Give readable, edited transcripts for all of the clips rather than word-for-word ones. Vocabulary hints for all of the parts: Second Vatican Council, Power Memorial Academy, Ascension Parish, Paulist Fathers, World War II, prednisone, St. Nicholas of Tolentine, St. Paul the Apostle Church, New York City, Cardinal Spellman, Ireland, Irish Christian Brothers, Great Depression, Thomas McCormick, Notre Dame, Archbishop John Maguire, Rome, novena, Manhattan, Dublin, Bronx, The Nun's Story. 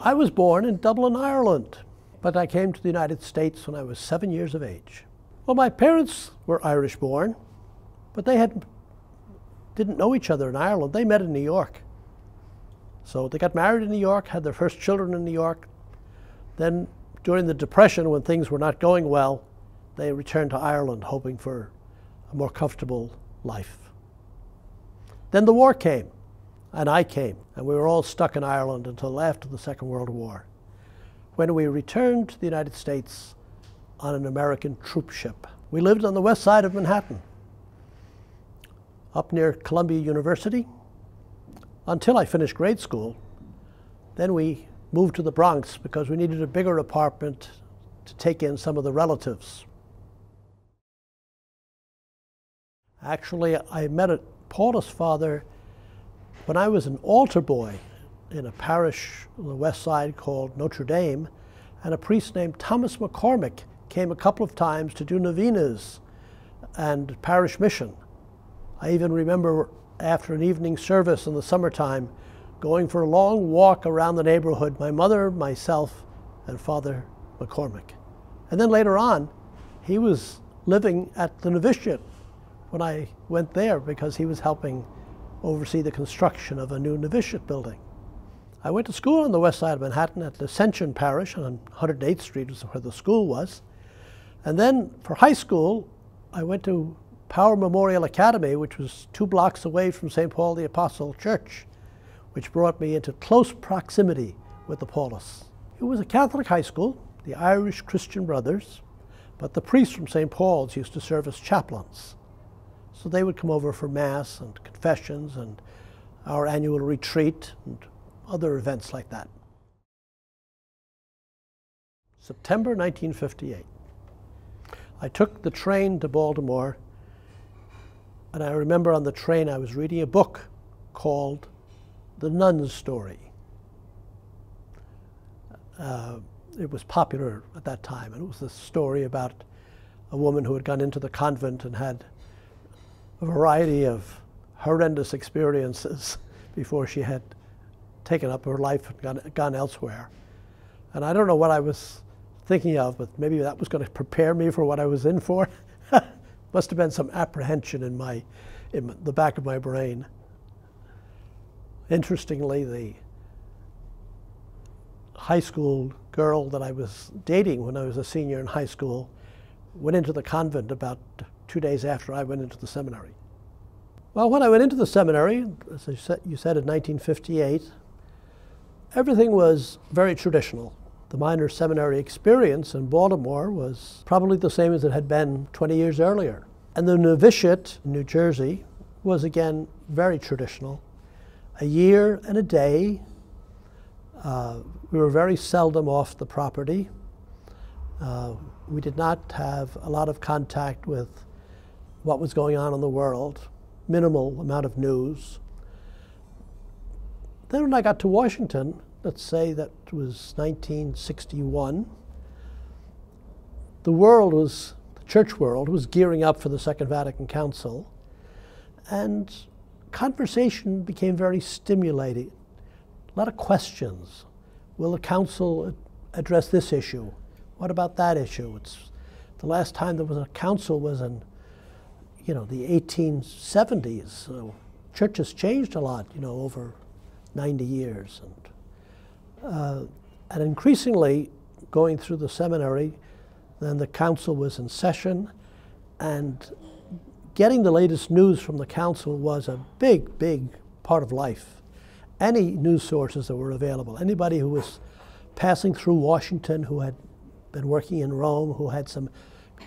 I was born in Dublin, Ireland, but I came to the United States when I was 7 years of age. Well, my parents were Irish born, but they didn't know each other in Ireland. They met in New York. So they got married in New York, had their first children in New York. Then during the Depression, when things were not going well, they returned to Ireland hoping for a more comfortable life. Then the war came, and I came, and we were all stuck in Ireland until after the Second World War, when we returned to the United States on an American troop ship. We lived on the west side of Manhattan, up near Columbia University, until I finished grade school. Then we moved to the Bronx because we needed a bigger apartment to take in some of the relatives. Actually, I met a Paulist father when I was an altar boy in a parish on the west side called Notre Dame, and a priest named Thomas McCormick came a couple of times to do novenas and parish mission. I even remember after an evening service in the summertime going for a long walk around the neighborhood, my mother, myself, and Father McCormick. And then later on, he was living at the novitiate when I went there because he was helping oversee the construction of a new novitiate building. I went to school on the west side of Manhattan at the Ascension Parish on 108th Street, was where the school was. And then for high school, I went to Power Memorial Academy, which was 2 blocks away from St. Paul the Apostle Church, which brought me into close proximity with the Paulists. It was a Catholic high school, the Irish Christian Brothers, but the priests from St. Paul's used to serve as chaplains. So they would come over for Mass and confessions and our annual retreat and other events like that. September 1958, I took the train to Baltimore, and I remember on the train I was reading a book called The Nun's Story. It was popular at that time, and it was the story about a woman who had gone into the convent and had a variety of horrendous experiences before she had taken up her life and gone elsewhere. And I don't know what I was thinking of, but maybe that was going to prepare me for what I was in for. Must have been some apprehension in the back of my brain. Interestingly, the high school girl that I was dating when I was a senior in high school went into the convent about 2 days after I went into the seminary. Well, when I went into the seminary, as you said, in 1958, everything was very traditional. The minor seminary experience in Baltimore was probably the same as it had been 20 years earlier. And the novitiate in New Jersey was again very traditional. A year and a day. We were very seldom off the property. We did not have a lot of contact with what was going on in the world, minimal amount of news. Then when I got to Washington, let's say that was 1961, the church world was gearing up for the Second Vatican Council, and conversation became very stimulating. A lot of questions. Will the council address this issue? What about that issue? It's the last time there was a council was in, you know, the 1870s. So churches changed a lot, you know, over 90 years. And increasingly, going through the seminary, then the council was in session, and getting the latest news from the council was a big, big part of life. Any news sources that were available, anybody who was passing through Washington, who had been working in Rome, who had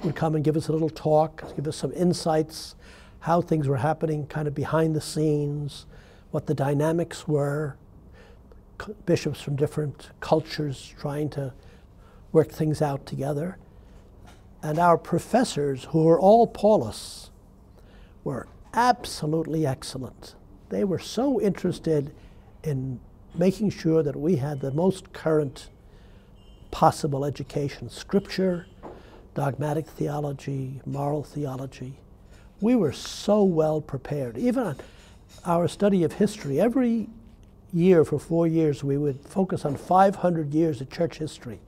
would come and give us a little talk, give us some insights, how things were happening kind of behind the scenes, what the dynamics were, bishops from different cultures trying to work things out together. And our professors, who were all Paulists, were absolutely excellent. They were so interested in making sure that we had the most current possible education, scripture, dogmatic theology, moral theology. We were so well prepared. Even our study of history, every year for 4 years we would focus on 500 years of church history,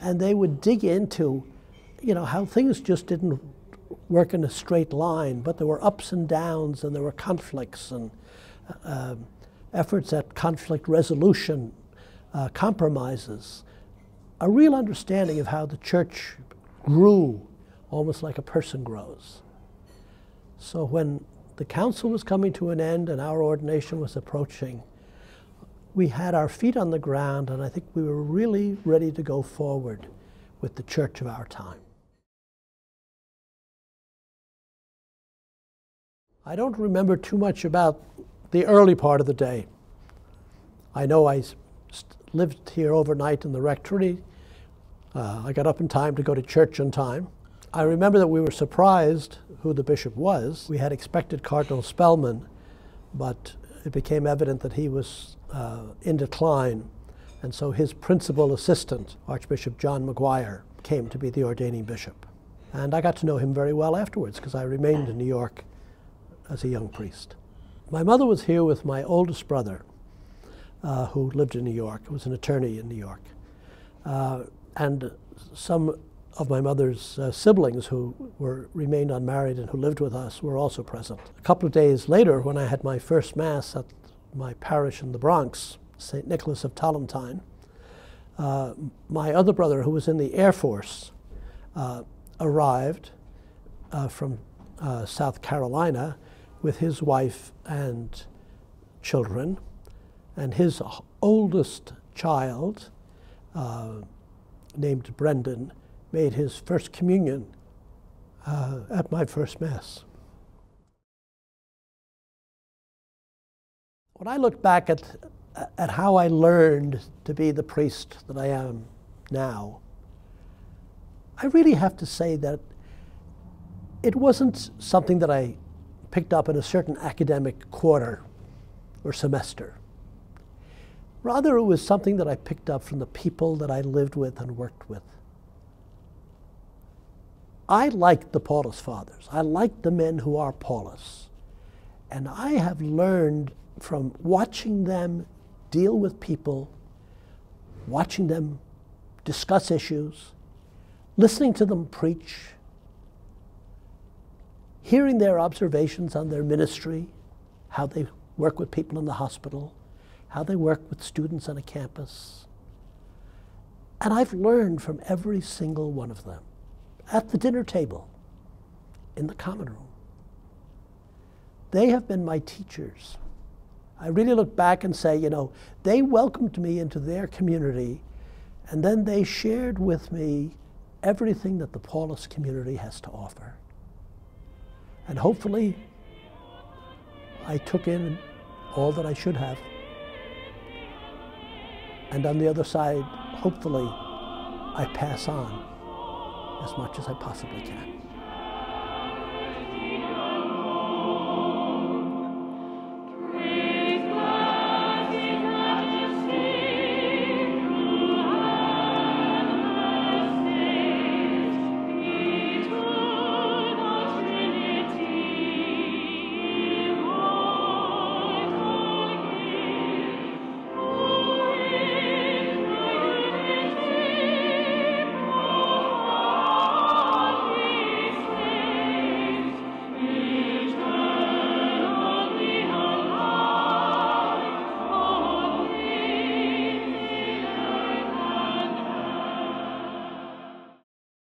and they would dig into, you know, how things just didn't work in a straight line, but there were ups and downs, and there were conflicts and efforts at conflict resolution, compromises, a real understanding of how the church grew almost like a person grows. So when the council was coming to an end and our ordination was approaching, we had our feet on the ground, and I think we were really ready to go forward with the church of our time. I don't remember too much about the early part of the day. I know I lived here overnight in the rectory. I got up in time to go to church on time. I remember that we were surprised who the bishop was. We had expected Cardinal Spellman, but it became evident that he was in decline, and so his principal assistant, Archbishop John Maguire, came to be the ordaining bishop. And I got to know him very well afterwards, because I remained in New York as a young priest. My mother was here with my oldest brother, who lived in New York, who was an attorney in New York, and some of my mother's siblings who remained unmarried and who lived with us were also present. A couple of days later, when I had my first Mass at my parish in the Bronx, St. Nicholas of Tolentine, my other brother, who was in the Air Force, arrived from South Carolina with his wife and children, and his oldest child, named Brendan, made his first communion at my first Mass. When I look back at how I learned to be the priest that I am now, I really have to say that it wasn't something that I picked up in a certain academic quarter or semester. Rather, it was something that I picked up from the people that I lived with and worked with. I like the Paulist Fathers. I like the men who are Paulists. And I have learned from watching them deal with people, watching them discuss issues, listening to them preach, hearing their observations on their ministry, how they work with people in the hospital, how they work with students on a campus. And I've learned from every single one of them. At the dinner table, in the common room. They have been my teachers. I really look back and say, you know, they welcomed me into their community, and then they shared with me everything that the Paulist community has to offer. And hopefully, I took in all that I should have. And on the other side, hopefully, I pass on as much as I possibly can.